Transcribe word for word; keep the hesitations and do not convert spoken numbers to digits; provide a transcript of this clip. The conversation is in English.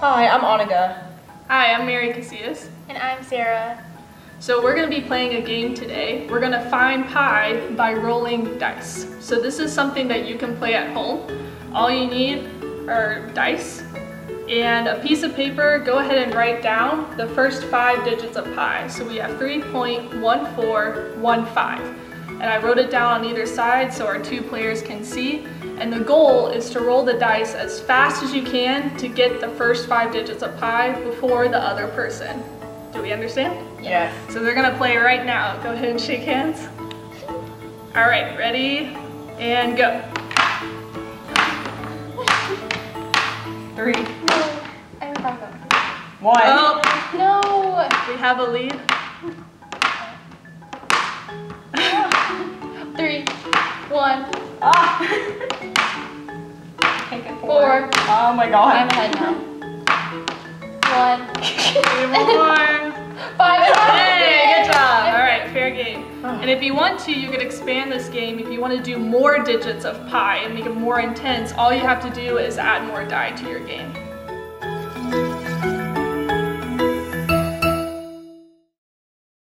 Hi, I'm Annika. Hi, I'm Mary Casillas. And I'm Sarah. So we're going to be playing a game today. We're going to find pi by rolling dice. So this is something that you can play at home. All you need are dice and a piece of paper. Go ahead and write down the first five digits of pi. So we have three point one four one five. And I wrote it down on either side so our two players can see. And the goal is to roll the dice as fast as you can to get the first five digits of pi before the other person. Do we understand? Yes. So they're gonna play right now. Go ahead and shake hands. All right, ready? And go. Three. No, I haven't thought about it. One. Oh. No. We have a lead. Three, one, ah. Take it four. Four. Oh my god. I'm ahead now. One. Three more. Five. Hey, good job. All right, fair game. And if you want to, you could expand this game. If you want to do more digits of pi and make it more intense, all you have to do is add more die to your game.